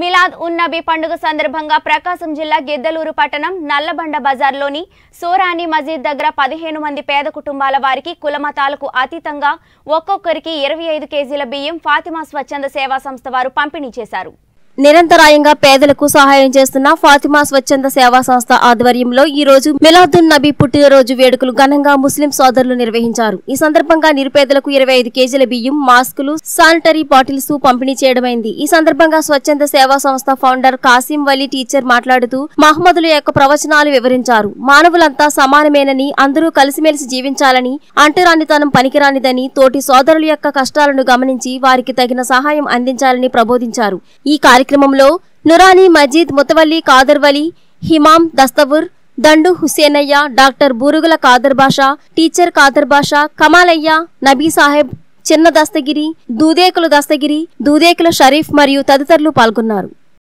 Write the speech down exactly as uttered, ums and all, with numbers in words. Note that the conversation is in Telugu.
మిలాద్ ఉన్నబీ పండుగ సందర్భంగా ప్రకాశం జిల్లా గెద్దలూరు పట్టణం నల్లబండ బజార్లోని సోరాని మజీద్ దగ్గర పదిహేను మంది పేద కుటుంబాల వారికి కులమతాలకు అతీతంగా ఒక్కొక్కరికి ఇరవై ఐదు కేజీల బియ్యం ఫాతిమా స్వచ్ఛంద సేవా సంస్థ వారు పంపిణీ చేశారు. నిరంతరాయంగా పేదలకు సహాయం చేస్తున్న ఫాతిమా స్వచ్ఛంద సేవా సంస్థ ఆధ్వర్యంలో ఈ రోజు మిలాదున్ నబీ పుట్టినరోజు వేడుకలు ఘనంగా ముస్లిం సోదరులు నిర్వహించారు. ఈ సందర్భంగా నిరుపేదలకు ఇరవై ఐదు కేజీల బియ్యం, మాస్కులు, శానిటరీ బాటిల్స్ పంపిణీ చేయడమైంది. ఈ సందర్భంగా స్వచ్ఛంద సేవా సంస్థ ఫౌండర్ కాసిం వలీ టీచర్ మాట్లాడుతూ మహమ్మదుల యొక్క ప్రవచనాలు వివరించారు. మానవులంతా సమానమేనని, అందరూ కలిసిమెలిసి జీవించాలని, అంటరానితనం పనికిరానిదని, తోటి సోదరుల యొక్క కష్టాలను గమనించి వారికి తగిన సహాయం అందించాలని ప్రబోధించారు. ఈ కార్యక్రమంలో నురానీ మజీద్ ముతవల్లి కాదర్వలి, హిమాం దస్తవూర్, దండు హుసేనయ్య, డాక్టర్ బూరుగుల కాదర్బాషా, టీచర్ కాదర్బాషా, కమాలయ్య, నబీ సాహెబ్, చిన్న దస్తగిరి, దూదేకుల దస్తగిరి, దూదేకుల షరీఫ్ మరియు తదితరులు పాల్గొన్నారు.